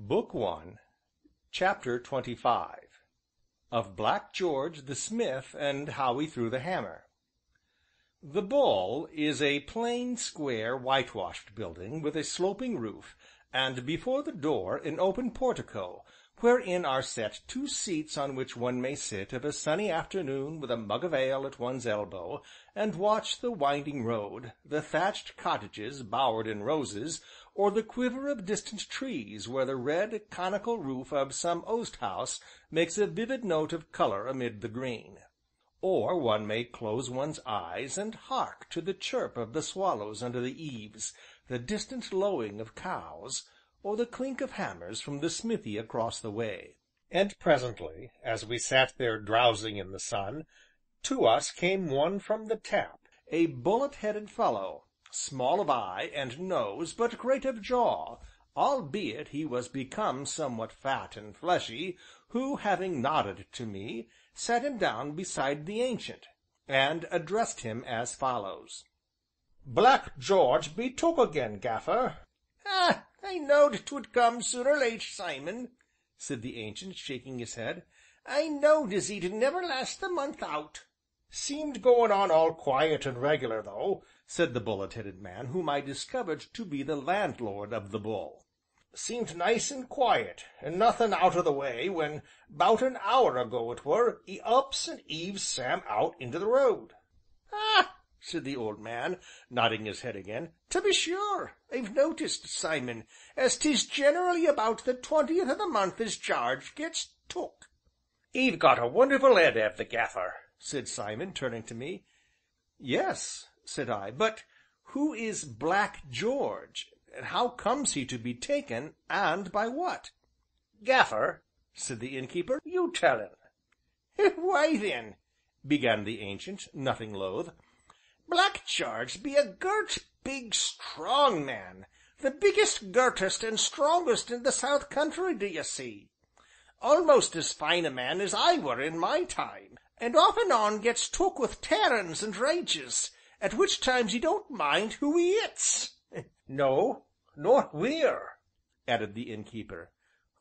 BOOK ONE CHAPTER XXV Of Black George the Smith, and how he threw the hammer. The Bull is a plain, square, whitewashed building with a sloping roof, and before the door an open portico, wherein are set two seats on which one may sit of a sunny afternoon with a mug of ale at one's elbow, and watch the winding road, the thatched cottages bowered in roses, or the quiver of distant trees where the red, conical roof of some oast-house makes a vivid note of colour amid the green. Or one may close one's eyes and hark to the chirp of the swallows under the eaves, the distant lowing of cows, or the clink of hammers from the smithy across the way. And presently, as we sat there drowsing in the sun, to us came one from the tap, a bullet-headed fellow, small of eye and nose, but great of jaw, albeit he was become somewhat fat and fleshy, who, having nodded to me, sat him down beside the Ancient, and addressed him as follows: "Black George be took again, Gaffer." "Ah, I knowed 'twould come sooner or late, Simon," said the Ancient, shaking his head. "I knowed as he'd never last the month out." "Seemed goin' on all quiet and regular, though," said the bullet-headed man, whom I discovered to be the landlord of the Bull. "Seemed nice and quiet, and nothin' out o' the way, when 'bout an hour ago it were, 'e ups and heaves Sam out into the road." "Ah!" said the old man, nodding his head again, "to be sure, I've noticed, Simon, as 'tis generally about the 20th of the month as Jarge gets took." "'E've got a wonderful 'ead, 'ave the Gaffer," said Simon, turning to me. "Yes," said I, "but who is Black George, and how comes he to be taken, and by what?" "Gaffer," said the innkeeper, "you tell him." "Why then," began the Ancient, nothing loath, "Black George be a gert, big, strong man, the biggest, gertest, and strongest in the south country, d'ye see. Almost as fine a man as I were in my time, and off and on gets took with tearin's and rages, at which times he don't mind who he 'its." "No, nor where," added the innkeeper.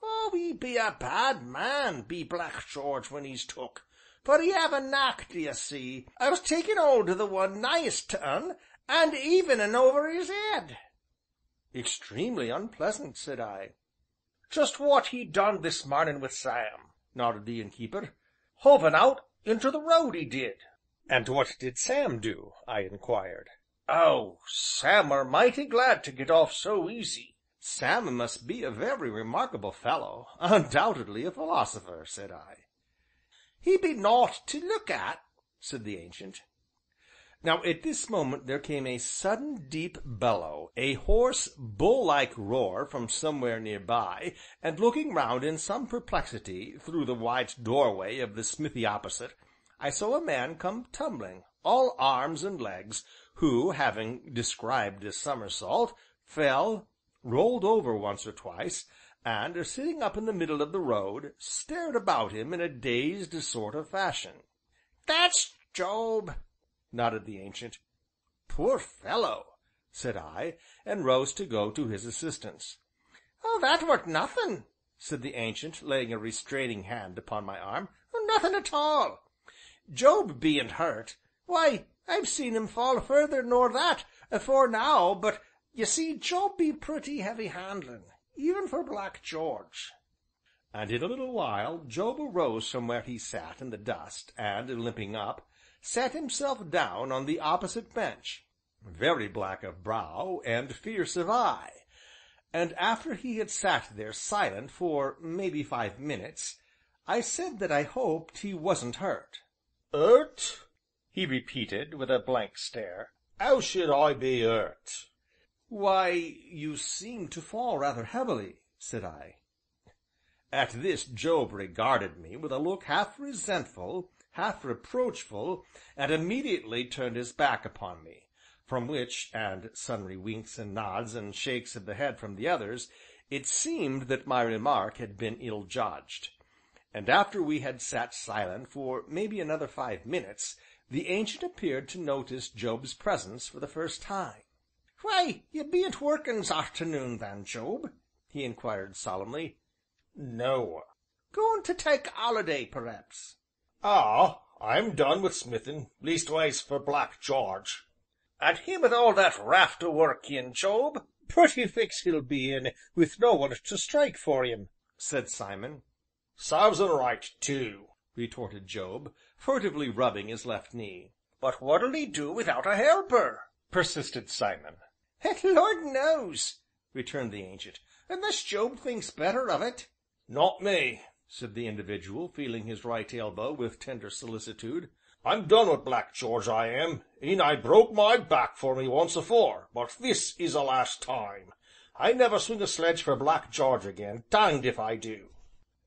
"Oh, he be a bad man, be Black George when he's took, for he have a knack, d'ye see, of taking hold of the one nighest to un, and even un over his head." "Extremely unpleasant," said I. "Just what he done this marnin' with Sam," nodded the innkeeper. "Hove un out into the road, he did." "And what did Sam do?" I inquired. "Oh, Sam were mighty glad to get off so easy." "Sam must be a very remarkable fellow, undoubtedly a philosopher," said I. "He be naught to look at," said the Ancient. Now at this moment there came a sudden deep bellow, a hoarse, bull-like roar from somewhere near by, and looking round in some perplexity through the wide doorway of the smithy opposite, I saw a man come tumbling, all arms and legs, who, having described a somersault, fell, rolled over once or twice, and, sitting up in the middle of the road, stared about him in a dazed sort of fashion. "That's Job," nodded the Ancient. "Poor fellow!" said I, and rose to go to his assistance. "Oh, that weren't nothing," said the Ancient, laying a restraining hand upon my arm, "nothing at all. Job bean't hurt, why, I've seen him fall further nor that afore now, but you see Job be pretty heavy handlin', even for Black George." And in a little while Job arose from where he sat in the dust, and, limping up, sat himself down on the opposite bench, very black of brow and fierce of eye. And after he had sat there silent for maybe 5 minutes, I said that I hoped he wasn't hurt. "'Urt?" he repeated, with a blank stare. "'Ow should I be 'urt?" "Why, you seem to fall rather heavily," said I. At this Job regarded me with a look half resentful, half reproachful, and immediately turned his back upon me, from which, and sundry winks and nods and shakes of the head from the others, it seemed that my remark had been ill-judged. And after we had sat silent for maybe another 5 minutes, the Ancient appeared to notice Job's presence for the first time. "Why, you bean't workin' 's arternoon then, Job?" he inquired solemnly. "No." "Goin' to take a 'oliday, p'raps?" "Ah! I'm done wi' smithin', leastways for Black Jarge." "And him with all that raft o' work in, Job?" "Pretty fix he'll be in, with no one to strike for him," said Simon. "Sarves un right too," retorted Job, furtively rubbing his left knee. "But what'll he do without a helper?" persisted Simon. "Lord knows," returned the Ancient, "unless Job thinks better of it." "Not me," said the individual, feeling his right elbow with tender solicitude. "I'm done wi' Black Jarge, I am. He nigh broke my back for me once afore, but this is the last time. I never swing a sledge for Black Jarge again, danged if I do."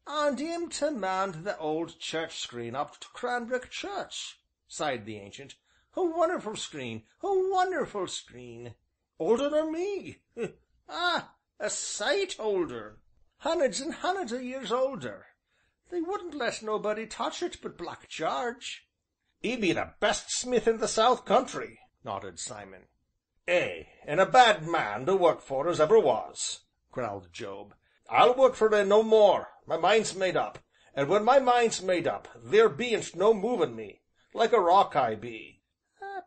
"And him to mend the old church screen up to Cranbrook Church," sighed the Ancient, "a wonderful screen, a wonderful screen, older nor me, ah, a sight older, hundreds and hundreds o' years older. They wouldn't let nobody touch it but Black Jarge." "'E be the best smith in the south country," nodded Simon. "Ay, an' a bad man to work for as ever was," growled Job. "I'll work for un no more, my mind's made up, and when my mind's made up theer bean't no movin' me. Like a rock I be."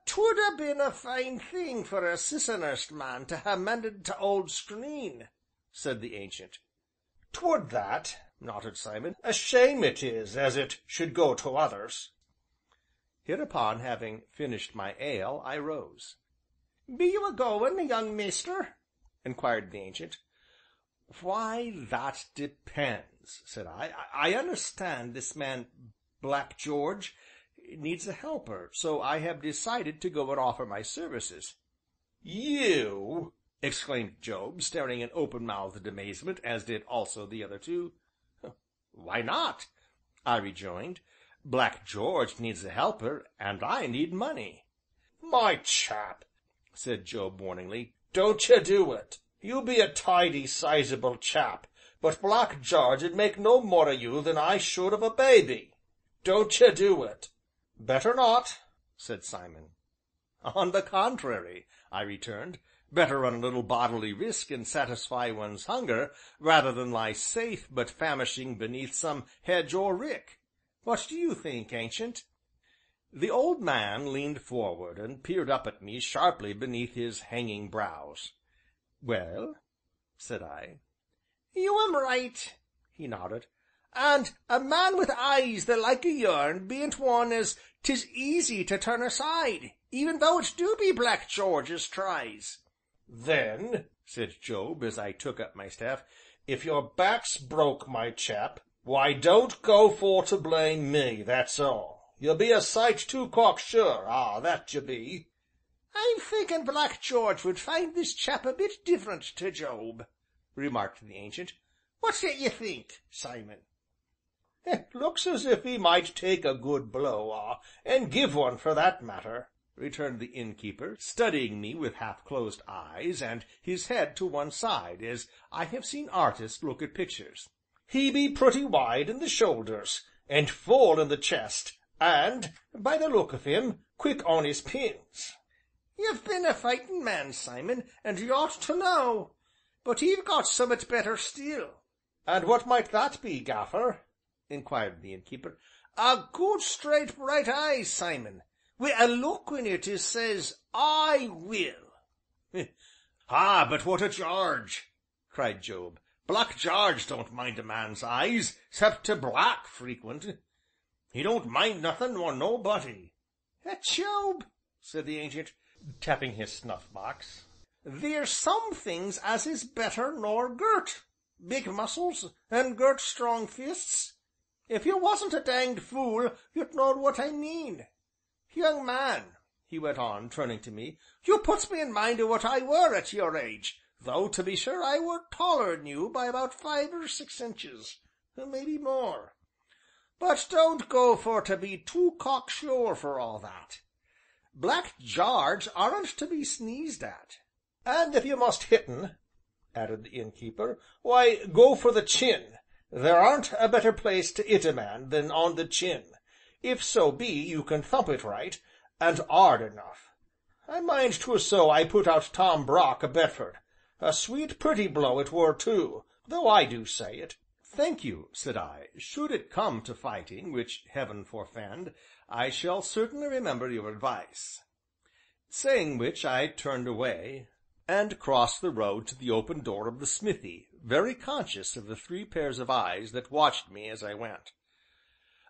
"'Twould ha' been a fine thing for a Sissinghurst man to ha' mended t'old screen," said the Ancient. "'Twould that," nodded Simon. "A shame it is as it should go to others." Hereupon, having finished my ale, I rose. "Be you a-goin', young maister?" inquired the Ancient. "Why, that depends," said I. "I understand this man Black Jarge needs a helper, so I have decided to go and offer my services." "You!" exclaimed Job, staring in open-mouthed amazement, as did also the other two. "Why not?" I rejoined. "Black Jarge needs a helper, and I need money." "My chap," said Job warningly, "don't you do it. You be a tidy, sizable chap, but Black Jarge 'ud make no more o' you than I should of a baby. Don't you do it." "Better not," said Simon. "On the contrary," I returned, "better run a little bodily risk and satisfy one's hunger, rather than lie safe but famishing beneath some hedge or rick. What do you think, Ancient?" The old man leaned forward and peered up at me sharply beneath his hanging brows. "Well?" said I. "You am right," he nodded, "and a man with eyes the like o' yourn bean't one as 'tis easy to turn aside, even though it do be Black Jarge as tries." "Then," said Job, as I took up my staff, "if your back's broke, my chap, why, don't go for to blame me, that's all. You be a sight too cocksure, ah, that you be." "I'm thinking Black Jarge would find this chap a bit different to Job," remarked the Ancient. "What do you think, Simon?" "It looks as if he might take a good blow, ah, and give one for that matter," returned the innkeeper, studying me with half-closed eyes, and his head to one side, as I have seen artists look at pictures. "He be pretty wide in the shoulders, and full in the chest, and, by the look of him, quick on his pins." "You've been a fightin' man, Simon, and you ought to know. But he've got summat better still." "And what might that be, Gaffer?" inquired the innkeeper. "A good straight bright eye, Simon, wi' a look in it as says, 'I will.'" "Ah, but what o' Jarge?" cried Job. "Black Jarge don't mind a man's eyes, 'cept to black frequent. He don't mind nothin' nor nobody." "Job," said the Ancient, tapping his snuff-box, "theer's some things as is better nor girt, big muscles, and girt strong fists. If you wasn't a danged fool, you'd know what I mean. Young man," he went on, turning to me, "you puts me in mind o' what I were at your age, though, to be sure, I were taller'n you by about 5 or 6 inches, maybe more. But don't go for to be too cocksure for all that. Black Jarge aren't to be sneezed at." "And if you must hit un," added the innkeeper, "why, go for the chin. There aren't a better place to 'it a man than on the chin, if so be you can thump it right, and 'ard enough. I mind 'twas so I put out Tom Brock o' Bedford. A sweet pretty blow it were too, though I do say it." "Thank you," said I, "should it come to fighting, which Heaven forfend, I shall certainly remember your advice." Saying which, I turned away, and crossed the road to the open door of the smithy, very conscious of the three pairs of eyes that watched me as I went.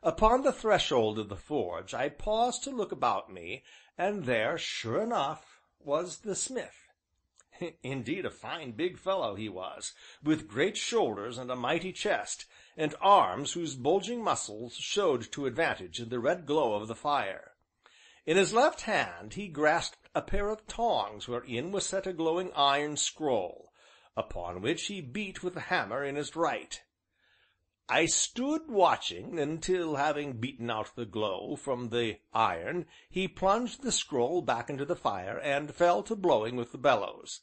Upon the threshold of the forge I paused to look about me, and there, sure enough, was the smith. Indeed, a fine big fellow he was, with great shoulders and a mighty chest, and arms whose bulging muscles showed to advantage in the red glow of the fire. In his left hand he grasped a pair of tongs wherein was set a glowing iron scroll, upon which he beat with the hammer in his right. I stood watching until, having beaten out the glow from the iron, he plunged the scroll back into the fire and fell to blowing with the bellows.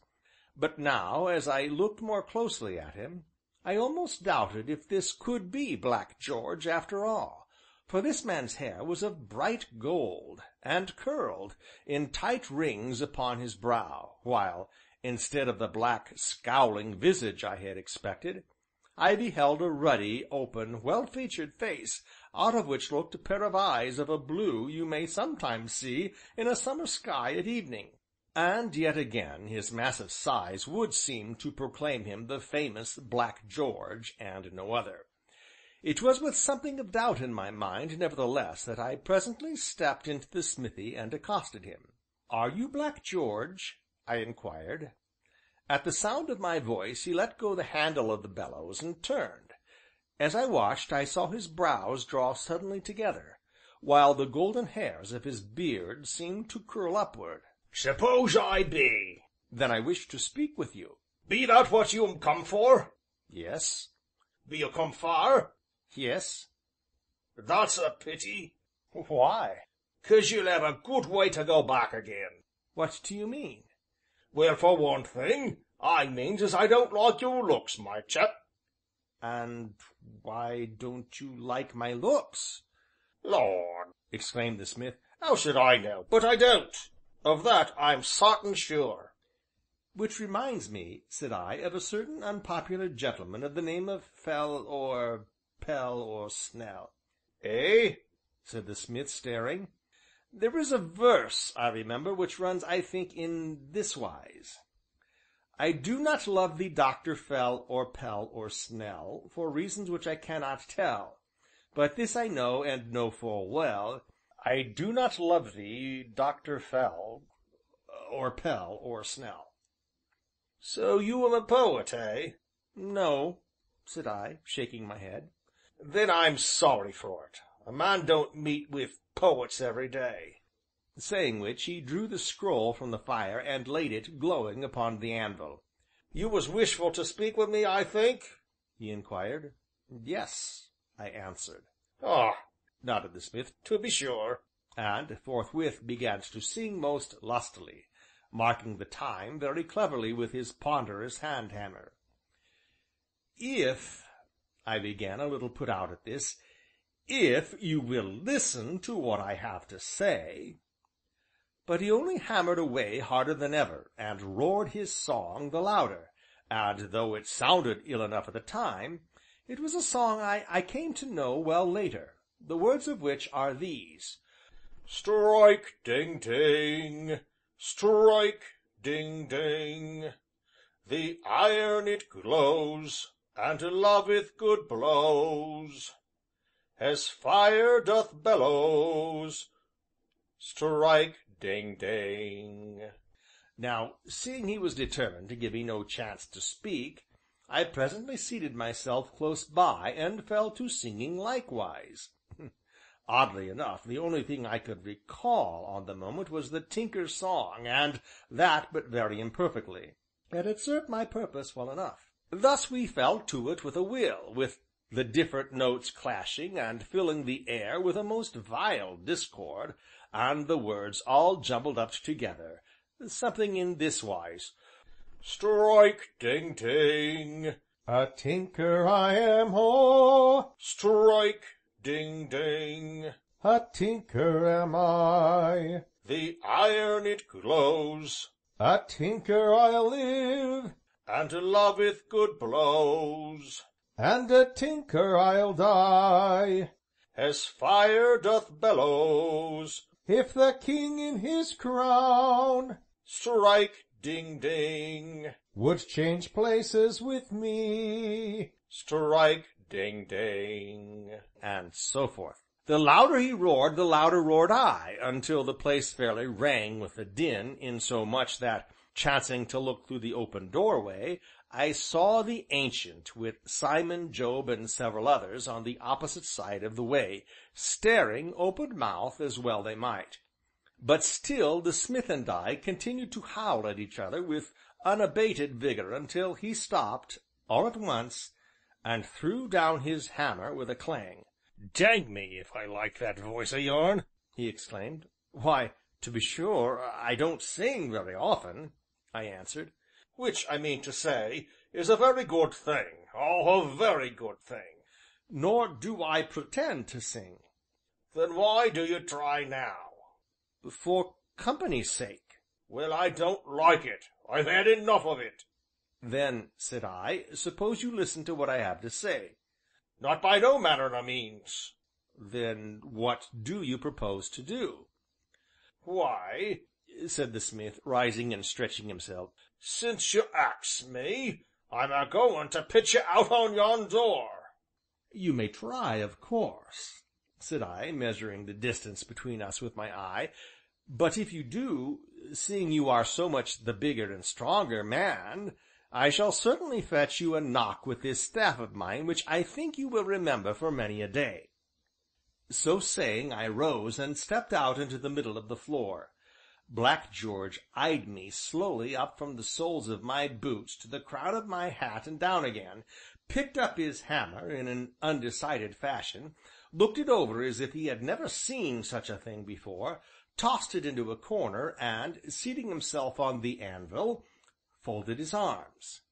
But now, as I looked more closely at him, I almost doubted if this could be Black George after all, for this man's hair was of bright gold, and curled in tight rings upon his brow, while, instead of the black, scowling visage I had expected, I beheld a ruddy, open, well-featured face, out of which looked a pair of eyes of a blue you may sometimes see in a summer sky at evening. And yet again his massive size would seem to proclaim him the famous Black George, and no other. It was with something of doubt in my mind, nevertheless, that I presently stepped into the smithy and accosted him. "Are you Black George?" I inquired. At the sound of my voice he let go the handle of the bellows and turned. As I watched, I saw his brows draw suddenly together, while the golden hairs of his beard seemed to curl upward. "Suppose I be." "Then I wish to speak with you." "Be that what you'm come for?" "Yes." "Be you come far?" "Yes." "That's a pity." "Why?" "'Cause you'll have a good way to go back again." "What do you mean?" "Well, for one thing, I means as I don't like your looks, my chap." "And why don't you like my looks?" "Lord!" exclaimed the smith, "how should I know? But I don't. Of that I'm sartin sure." "Which reminds me," said I, "of a certain unpopular gentleman of the name of Fell or Pell or Snell." "Eh?" said the smith, staring. "There is a verse, I remember, which runs, I think, in this wise: I do not love thee, Dr. Fell or Pell or Snell, for reasons which I cannot tell, but this I know and know full well, I do not love thee, Dr. Fell or Pell or Snell." "So you am a poet, eh?" "No," said I, shaking my head. "Then I'm sorry for it. A man don't meet with poets every day." Saying which, he drew the scroll from the fire and laid it, glowing, upon the anvil. "You was wishful to speak with me, I think?" he inquired. "Yes," I answered. "Ah!" nodded the smith, "to be sure," and forthwith began to sing most lustily, marking the time very cleverly with his ponderous hand-hammer. "If," I began, a little put out at this, "if you will listen to what I have to say—" But he only hammered away harder than ever, and roared his song the louder, and though it sounded ill enough at the time, it was a song I came to know well later, the words of which are these: "Strike, ding, ding, strike, ding, ding, the iron it glows, and loveth good blows, as fire doth bellows, strike, ding, ding." Now, seeing he was determined to give me no chance to speak, I presently seated myself close by and fell to singing likewise. Oddly enough, the only thing I could recall on the moment was the Tinker's song, and that but very imperfectly. Yet it served my purpose well enough. Thus we fell to it with a will, with the different notes clashing and filling the air with a most vile discord, and the words all jumbled up together, something in this wise: "Strike, ding, ding, a tinker I am, ho! Strike, ding, ding, a tinker am I, the iron it glows, a tinker I'll live, and to loveth good blows, and a tinker I'll die, as fire doth bellows, if the king in his crown, strike ding-ding, would change places with me, strike ding-ding, and so forth. The louder he roared, the louder roared I, until the place fairly rang with the din, insomuch that, chancing to look through the open doorway, I saw the Ancient, with Simon, Job, and several others, on the opposite side of the way, staring open-mouthed as well they might. But still the smith and I continued to howl at each other with unabated vigor until he stopped, all at once, and threw down his hammer with a clang. "Dang me if I like that voice o' yourn!" he exclaimed. "Why, to be sure, I don't sing very often," I answered. "Which, I mean to say, is a very good thing, oh, a very good thing." "Nor do I pretend to sing." "Then why do you try now?" "For company's sake." "Well, I don't like it. I've had enough of it." "Then," said I, "suppose you listen to what I have to say." "Not by no manner o' means." "Then what do you propose to do?" "Why," said the smith, rising and stretching himself, "since you ax me, I'm a-goin' to pitch you out on yon door." "You may try, of course," said I, measuring the distance between us with my eye, "but if you do, seeing you are so much the bigger and stronger man, I shall certainly fetch you a knock with this staff of mine which I think you will remember for many a day." So saying, I rose and stepped out into the middle of the floor. Black George eyed me slowly up from the soles of my boots to the crown of my hat and down again, picked up his hammer in an undecided fashion, looked it over as if he had never seen such a thing before, tossed it into a corner, and, seating himself on the anvil, folded his arms.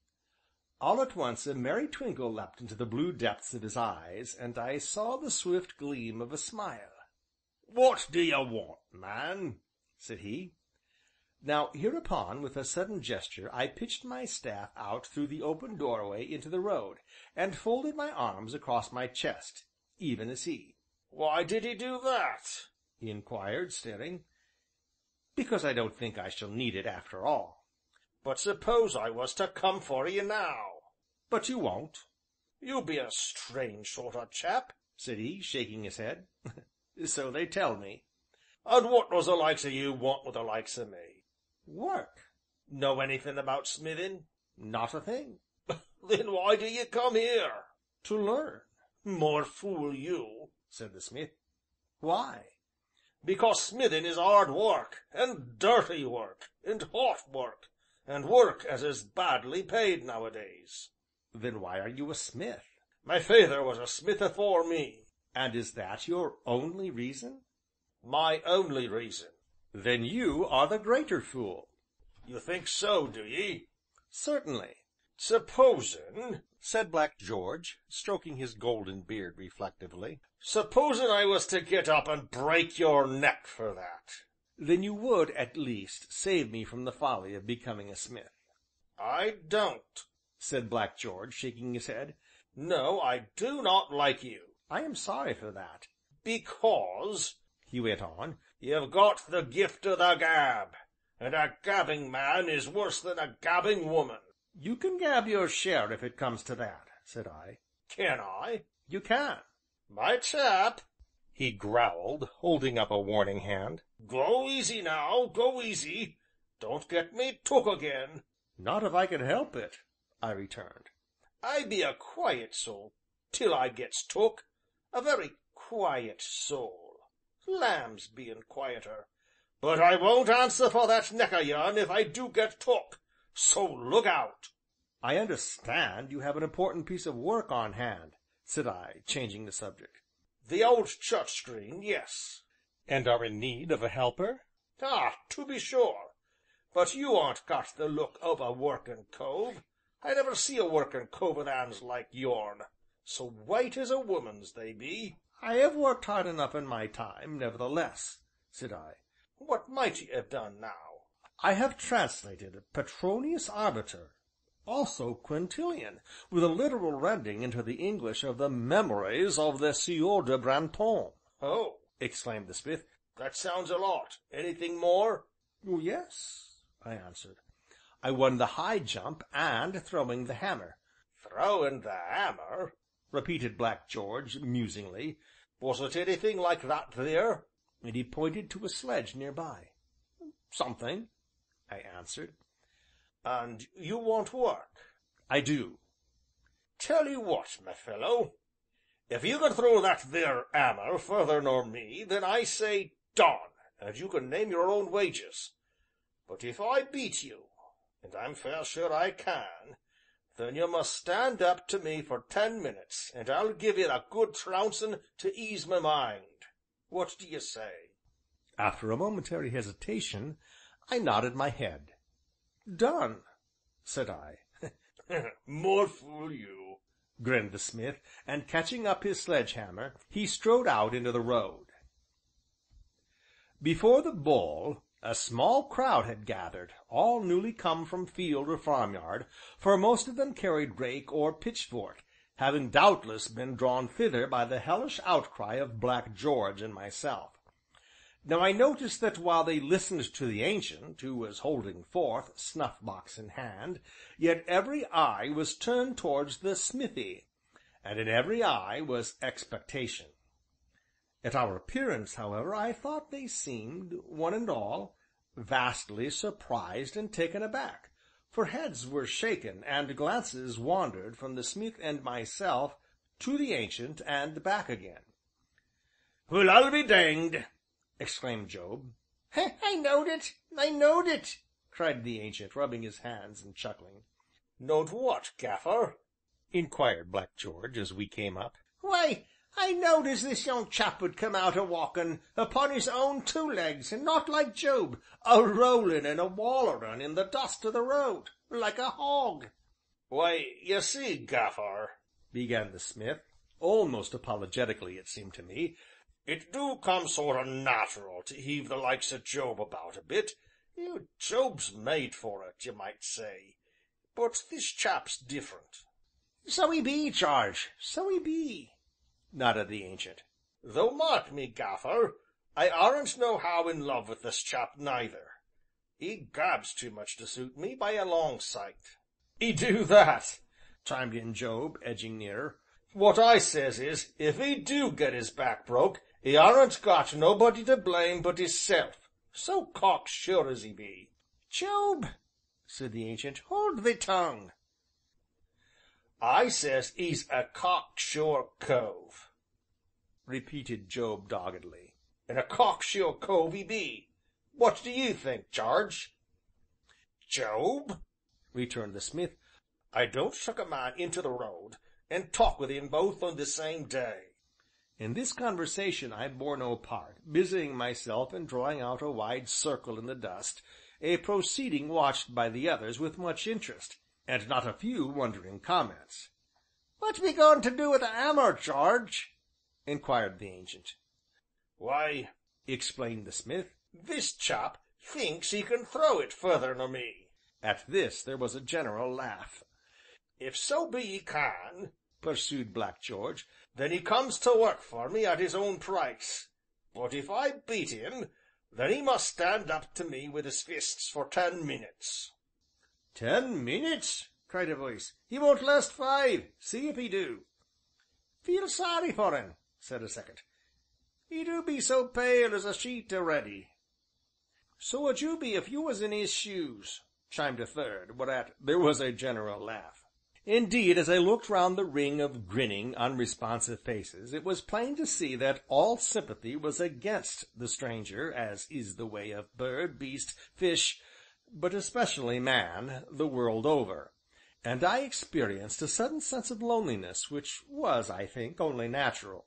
All at once a merry twinkle leapt into the blue depths of his eyes, and I saw the swift gleam of a smile. "What do you want, man?" said he. Now hereupon, with a sudden gesture, I pitched my staff out through the open doorway into the road, and folded my arms across my chest, even as he. "Why did he do that?" he inquired, staring. "Because I don't think I shall need it after all." "But suppose I was to come for you now?" "But you won't." "You be a strange sort o' chap," said he, shaking his head. "So they tell me." "And what does the likes o' you want with the likes o' me?" "Work." "Know anything about smithin'?" "Not a thing." "Then why do you come here?" "To learn." "More fool you," said the smith. "Why?" "Because smithin' is hard work, and dirty work, and hot work, and work as is badly paid nowadays." "Then why are you a smith?" "My feyther was a smith afore me." "And is that your only reason?" "My only reason." "Then you are the greater fool." "You think so, do ye?" "Certainly." "Supposin'," said Black George, stroking his golden beard reflectively, "supposin' I was to get up and break your neck for that." "Then you would, at least, save me from the folly of becoming a smith." "I don't," said Black George, shaking his head. "No, I do not like you." "I am sorry for that." "Because," he went on, "you've got the gift o' the gab, and a gabbing man is worse than a gabbing woman." "You can gab your share if it comes to that," said I. "Can I?" "You can." "My chap," he growled, holding up a warning hand, "go easy now, go easy. Don't get me took again." "Not if I can help it," I returned. "I be a quiet soul till I gets took, a very quiet soul, lambs bein' quieter. But I won't answer for that neck o' yourn if I do get took, so look out." "I understand you have an important piece of work on hand," said I, changing the subject. "The old church green, yes." "And are in need of a helper?" "Ah, to be sure. But you aren't got the look of a workin' cove. I never see a workin' cove with 'ands like yourn, so white as a woman's they be." "I have worked hard enough in my time, nevertheless," said I. "What might ye have done now?" "I have translated Petronius Arbiter." also Quintilian, with a literal rendering into the English of the Memories of the Sieur de Brantome. "Oh!" exclaimed the smith, "that sounds a lot. Anything more?" "Yes," I answered. "I won the high jump and throwing the hammer." "Throwing the hammer?" repeated Black George, musingly. "Was it anything like that there?" And he pointed to a sledge near by. "Something," I answered. "And you want work?" "I do." "Tell you what, my fellow, if you can throw that there 'ammer further nor me, then I say done, and you can name your own wages. But if I beat you, and I'm fair sure I can, then you must stand up to me for 10 minutes, and I'll give it a good trouncing to ease my mind. What do you say?" After a momentary hesitation, I nodded my head. "Done," said I. "More fool you," grinned the smith, and catching up his sledge-hammer, he strode out into the road. Before the ball, a small crowd had gathered, all newly come from field or farmyard, for most of them carried rake or pitchfork, having doubtless been drawn thither by the hellish outcry of Black George and myself. Now I noticed that while they listened to the Ancient, who was holding forth, snuff-box in hand, yet every eye was turned towards the smithy, and in every eye was expectation. At our appearance, however, I thought they seemed, one and all, vastly surprised and taken aback, for heads were shaken, and glances wandered from the smith and myself to the Ancient and back again. "Well, I'll be danged!" exclaimed Job. "I knowed it, I knowed it!" cried the Ancient, rubbing his hands and chuckling. "Knowed what, Gaffer?" inquired Black George, as we came up. "Why, I knowed as this young chap would come out a-walkin' upon his own two legs, and not like Job, a-rollin' and a-wallerin' in the dust o' the road, like a hog." "Why, you see, Gaffer," began the smith, almost apologetically it seemed to me, "it do come sort o' nat'ral to heave the likes o' Job about a bit. Job's made for it, you might say, but this chap's different." "So he be, Jarge, so he be," nodded the Ancient. "Though mark me, Gaffer, I aren't nohow in love with this chap neither. He gabs too much to suit me by a long sight." "He do that," chimed in Job, edging nearer. "What I says is, if he do get his back broke, he aren't got nobody to blame but hisself, so cocksure as he be." "Job," said the Ancient, "hold thy tongue." "I says he's a cocksure cove," repeated Job doggedly, "and a cocksure cove he be. What do you think, Jarge?" "Job," returned the smith, "I don't chuck a man into the road and talk with him both on the same day." In this conversation I bore no part, busying myself in drawing out a wide circle in the dust, a proceeding watched by the others with much interest, and not a few wondering comments. "What be goin' to do with a 'ammer, Jarge?" inquired the Ancient. "Why," explained the smith, "this chap thinks he can throw it further nor me." At this there was a general laugh. "If so be he can," pursued Black George, "then he comes to work for me at his own price. But if I beat him, then he must stand up to me with his fists for 10 minutes." "10 minutes!" cried a voice. "He won't last 5, see if he do." "Feel sorry for him," said a second. "He do be so pale as a sheet already." "So would you be if you was in his shoes," chimed a third, whereat there was a general laugh. Indeed, as I looked round the ring of grinning, unresponsive faces, it was plain to see that all sympathy was against the stranger, as is the way of bird, beast, fish, but especially man, the world over, and I experienced a sudden sense of loneliness which was, I think, only natural.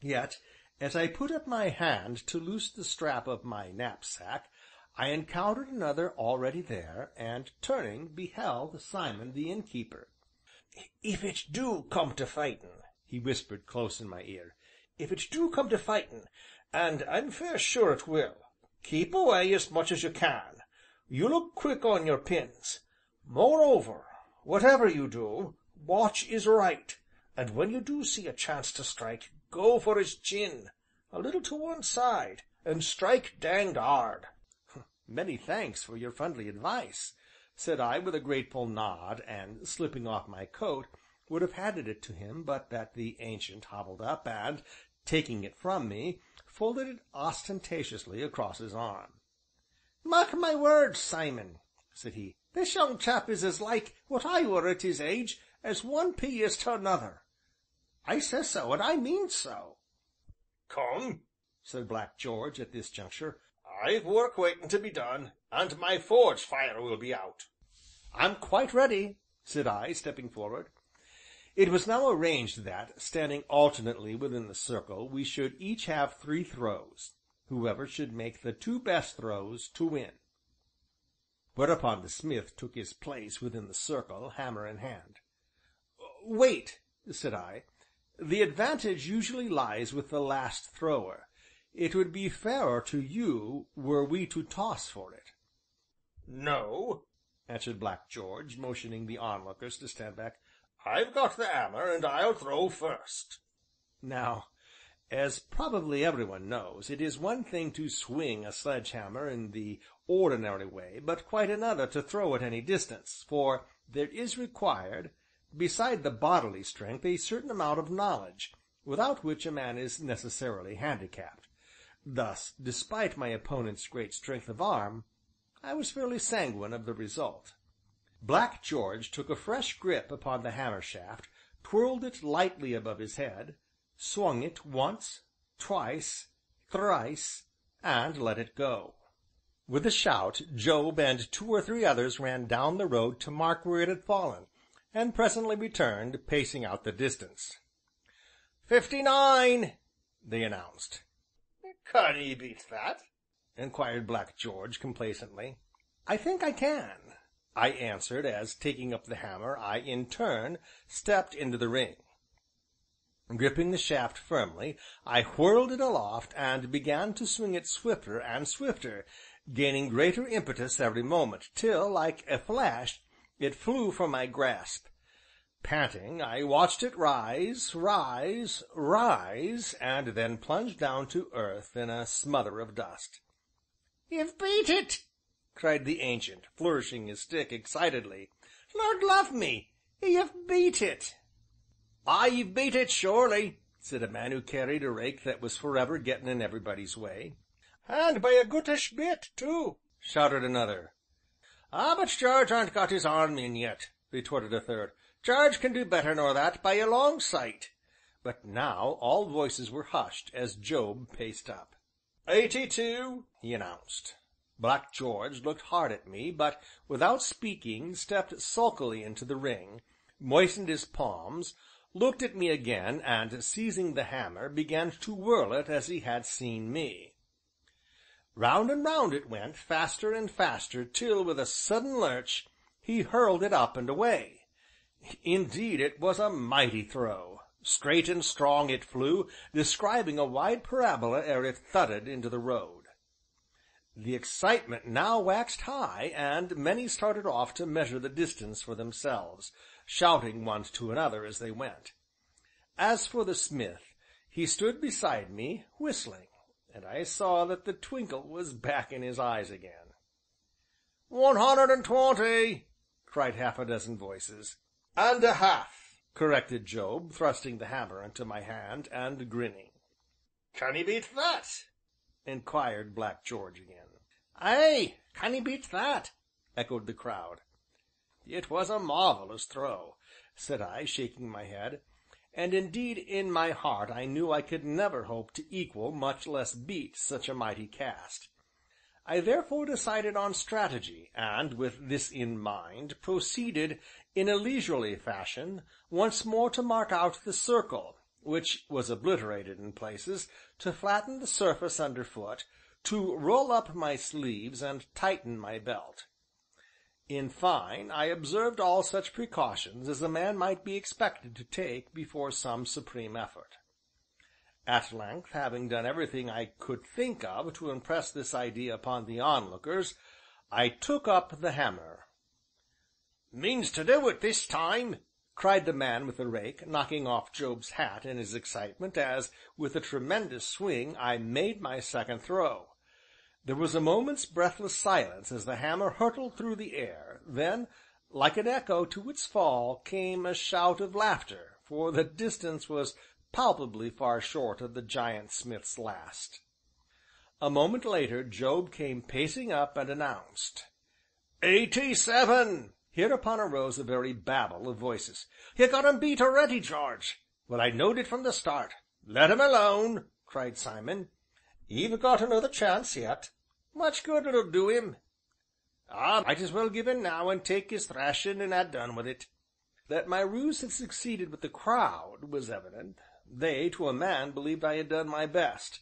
Yet, as I put up my hand to loose the strap of my knapsack, I encountered another already there, and, turning, beheld Simon the innkeeper. "If it do come to fightin'," he whispered close in my ear, "if it do come to fightin', and I'm fair sure it will, keep away as much as you can. You look quick on your pins. Moreover, Whatever you do, watch his right, and when you do see a chance to strike, go for his chin, a little to one side, and strike danged hard." "Many thanks for your friendly advice," said I with a grateful nod, and, slipping off my coat, would have handed it to him but that the Ancient hobbled up and, taking it from me, folded it ostentatiously across his arm. "Mark my words, Simon," said he, "this young chap is as like what I were at his age as one pea is to another. I says so, and I mean so." "Come," said Black George at this juncture, "I've work waiting to be done, and my forge fire will be out." "I'm quite ready," said I, stepping forward. It was now arranged that, standing alternately within the circle, we should each have 3 throws, whoever should make the 2 best throws to win. Whereupon the smith took his place within the circle, hammer in hand. "Wait," said I, "the advantage usually lies with the last thrower. It would be fairer to you were we to toss for it." "No," answered Black George, motioning the onlookers to stand back, "I've got the hammer, and I'll throw first." Now, as probably everyone knows, it is one thing to swing a sledge-hammer in the ordinary way, but quite another to throw at any distance, for there is required, beside the bodily strength, a certain amount of knowledge, without which a man is necessarily handicapped. Thus, despite my opponent's great strength of arm, I was fairly sanguine of the result. Black George took a fresh grip upon the hammer-shaft, twirled it lightly above his head, swung it once, twice, thrice, and let it go. With a shout, Job and 2 or 3 others ran down the road to mark where it had fallen, and presently returned, pacing out the distance. "59!" they announced. "Can ye beat that?" inquired Black George complacently. "I think I can," I answered, as, taking up the hammer, I, in turn, stepped into the ring. Gripping the shaft firmly, I whirled it aloft, and began to swing it swifter and swifter, gaining greater impetus every moment, till, like a flash, it flew from my grasp. Panting, I watched it rise, rise, rise, and then plunge down to earth in a smother of dust. "You've beat it!" cried the Ancient, flourishing his stick excitedly. "Lord love me, you've beat it!" "I've beat it, surely," said a man who carried a rake that was forever getting in everybody's way. "And by a goodish bit, too," shouted another. "Ah, but Jarge aren't got his arm in yet," retorted a third. "Jarge can do better nor that by a long sight." But now all voices were hushed as Job paced up. "82," he announced. Black George looked hard at me, but, without speaking, stepped sulkily into the ring, moistened his palms, looked at me again, and, seizing the hammer, began to whirl it as he had seen me. Round and round it went, faster and faster, till, with a sudden lurch, he hurled it up and away. Indeed, it was a mighty throw. Straight and strong it flew, describing a wide parabola ere it thudded into the road. The excitement now waxed high, and many started off to measure the distance for themselves, shouting one to another as they went. As for the smith, he stood beside me, whistling, and I saw that the twinkle was back in his eyes again. 120!" cried half a dozen voices. "And a half," corrected Job, thrusting the hammer into my hand, and grinning. "Can he beat that?" inquired Black George again. "Ay, can he beat that?" echoed the crowd. "It was a marvellous throw," said I, shaking my head, and indeed in my heart I knew I could never hope to equal, much less beat, such a mighty cast. I therefore decided on strategy, and, with this in mind, proceeded, in a leisurely fashion, once more to mark out the circle, which was obliterated in places, to flatten the surface underfoot, to roll up my sleeves and tighten my belt. In fine, I observed all such precautions as a man might be expected to take before some supreme effort. At length, having done everything I could think of to impress this idea upon the onlookers, I took up the hammer. "Means to do it this time!" cried the man with the rake, knocking off Job's hat in his excitement as, with a tremendous swing, I made my second throw. There was a moment's breathless silence as the hammer hurtled through the air, then, like an echo to its fall, came a shout of laughter, for the distance was palpably far short of the giant smith's last. A moment later Job came pacing up and announced, 87! Hereupon arose a very babel of voices. "You got 'em beat already, George." "Well, I knowed it from the start." "Let 'em alone," cried Simon. "He've got another chance yet. Much good it'll do him." "Ah, might as well give in now and take his thrashing and ha' done with it." That my ruse had succeeded with the crowd was evident. They, to a man, believed I had done my best,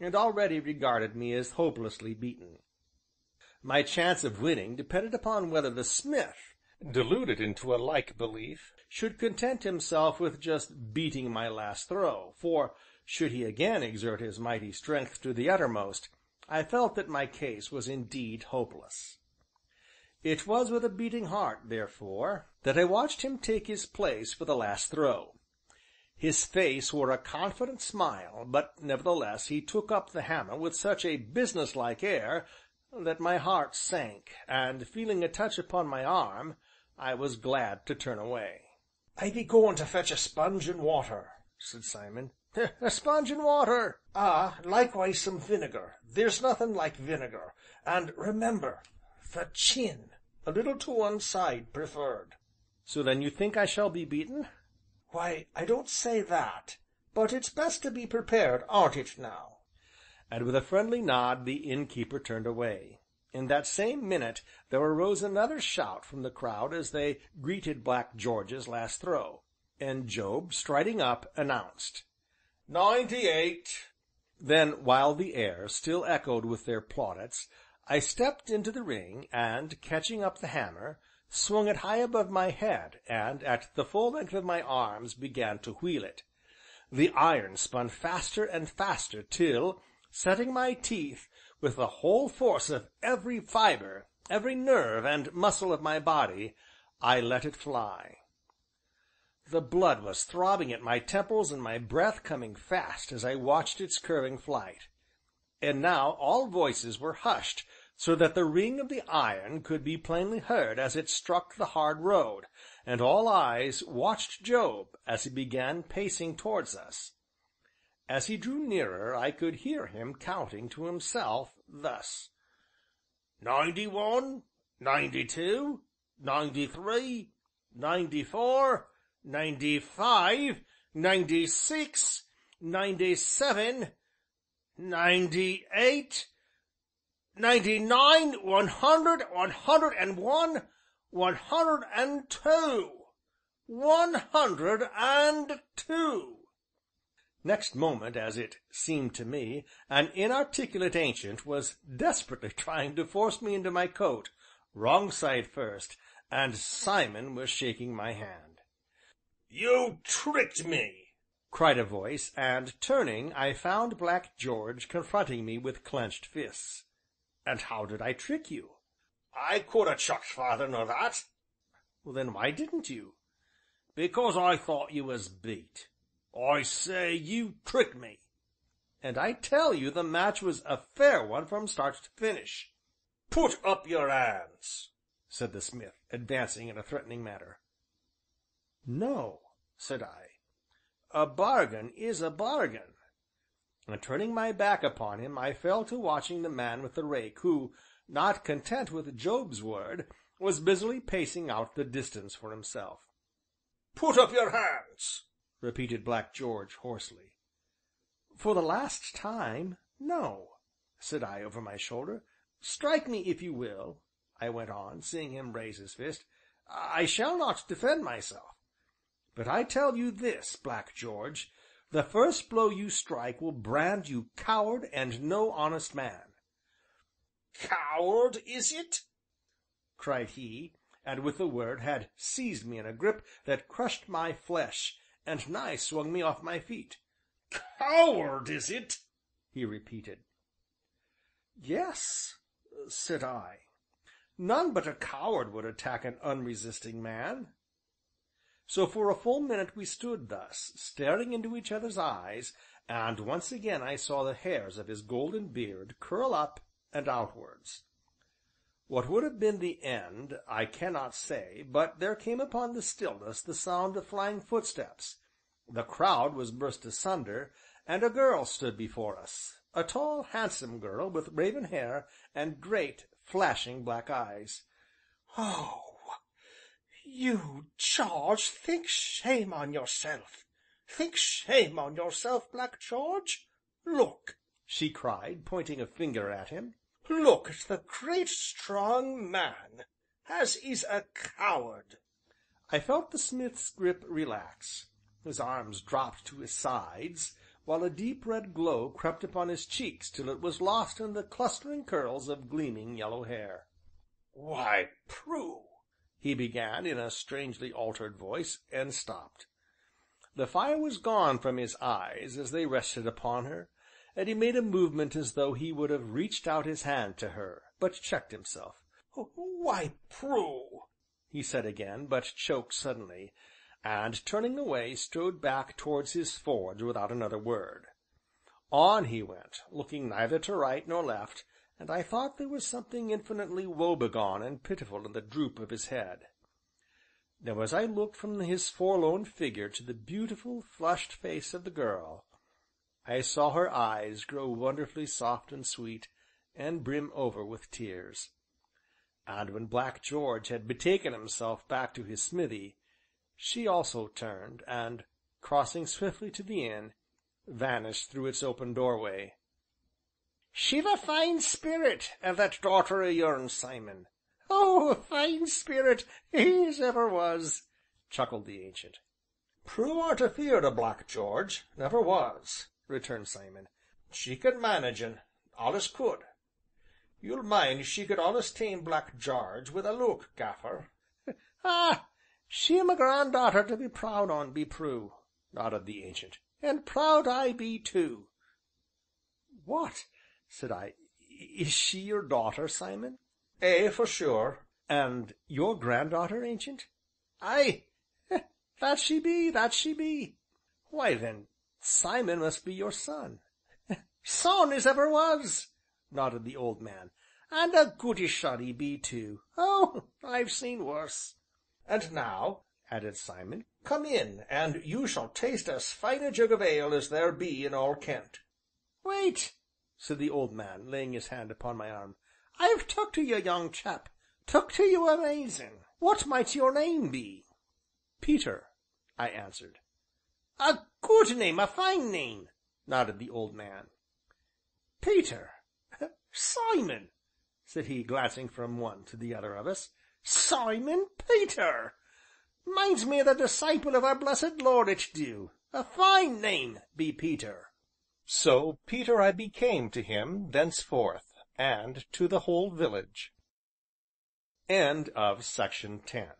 and already regarded me as hopelessly beaten. My chance of winning depended upon whether the smith, deluded into a like belief, should content himself with just beating my last throw, for, should he again exert his mighty strength to the uttermost, I felt that my case was indeed hopeless. It was with a beating heart, therefore, that I watched him take his place for the last throw. His face wore a confident smile, but nevertheless he took up the hammer with such a business-like air that my heart sank, and, feeling a touch upon my arm, I was glad to turn away. "I be goin' to fetch a sponge and water," said Simon. "A sponge and water?" "Ah, likewise some vinegar. There's nothing like vinegar, and remember, for chin, a little to one side preferred." "So then you think I shall be beaten?" "Why, I don't say that, but it's best to be prepared, aren't it now?" And with a friendly nod the innkeeper turned away. In that same minute there arose another shout from the crowd as they greeted Black George's last throw, and Job, striding up, announced, 98! Then, while the air still echoed with their plaudits, I stepped into the ring, and, catching up the hammer, swung it high above my head, and at the full length of my arms began to wheel it. The iron spun faster and faster till, setting my teeth, with the whole force of every fibre, every nerve and muscle of my body, I let it fly. The blood was throbbing at my temples and my breath coming fast as I watched its curving flight. And now all voices were hushed, so that the ring of the iron could be plainly heard as it struck the hard road, and all eyes watched Job as he began pacing towards us. As he drew nearer I could hear him counting to himself thus: 91, 92, 93, 94, 95, 96, 97, 98, 99, 100, 101, 102, 102. Next moment, as it seemed to me, an inarticulate ancient was desperately trying to force me into my coat, wrong side first, and Simon was shaking my hand. "You tricked me!" cried a voice, and, turning, I found Black George confronting me with clenched fists. "And how did I trick you?" "I could ha' chucked farther nor that." "Well, then why didn't you?" "Because I thought you was beat. I say you tricked me." "And I tell you the match was a fair one from start to finish." "Put up your hands," said the smith, advancing in a threatening manner. "No," said I. "A bargain is a bargain." And turning my back upon him, I fell to watching the man with the rake, who, not content with Job's word, was busily pacing out the distance for himself. "Put up your hands," repeated Black George hoarsely. "For the last time, no," said I over my shoulder. "Strike me if you will," I went on, seeing him raise his fist. "I shall not defend myself. But I tell you this, Black George, the first blow you strike will brand you coward and no honest man." "Coward, is it?" cried he, and with the word had seized me in a grip that crushed my flesh, and nigh swung me off my feet. "Coward, is it?" he repeated. "Yes," said I. None but a coward would attack an unresisting man. So for a full minute we stood thus, staring into each other's eyes, and once again I saw the hairs of his golden beard curl up and outwards. What would have been the end I cannot say, but there came upon the stillness the sound of flying footsteps. The crowd was burst asunder, and a girl stood before us, a tall, handsome girl with raven hair and great, flashing black eyes. "Oh, you, George, think shame on yourself! Think shame on yourself, Black George! Look!" she cried, pointing a finger at him. "Look at the great strong man, as is a coward." I felt the smith's grip relax. His arms dropped to his sides, while a deep red glow crept upon his cheeks till it was lost in the clustering curls of gleaming yellow hair. "Why, Prue," he began in a strangely altered voice, and stopped. The fire was gone from his eyes as they rested upon her, and he made a movement as though he would have reached out his hand to her, but checked himself. "Why, Prue," he said again, but choked suddenly, and, turning away, strode back towards his forge without another word. On he went, looking neither to right nor left, and I thought there was something infinitely woebegone and pitiful in the droop of his head. Now, as I looked from his forlorn figure to the beautiful, flushed face of the girl, I saw her eyes grow wonderfully soft and sweet, and brim over with tears. And when Black George had betaken himself back to his smithy, she also turned, and, crossing swiftly to the inn, vanished through its open doorway. "She've a fine spirit, that daughter o' yourn, Simon. Oh, a fine spirit as ever was!" chuckled the Ancient. "Prue aren't afeard o' Black George, never was," returned Simon. "She could manage un, allus could. You'll mind she could allus tame Black Jarge with a look, Gaffer." "Ah! She'm a granddaughter to be proud on, be Prue," nodded the Ancient, "and proud I be too." "What?" said I, "is she your daughter, Simon?" "Ay, for sure." "And your granddaughter, Ancient?" "Ay, that she be, that she be." "Why, then, Simon must be your son." "Son as ever was," nodded the old man, "and a goodish shot he be too. Oh, I've seen worse." "And now," added Simon, "come in, and you shall taste as fine a jug of ale as there be in all Kent." "Wait," said the old man, laying his hand upon my arm, "I've took to you, young chap, took to you amazing. What might your name be?" "Peter," I answered. "A good name, a fine name," nodded the old man. "Peter, Simon," said he, glancing from one to the other of us, "Simon Peter! Minds me o' the disciple of our blessed Lord it do. A fine name be Peter." So Peter I became to him thenceforth, and to the whole village. End of section 10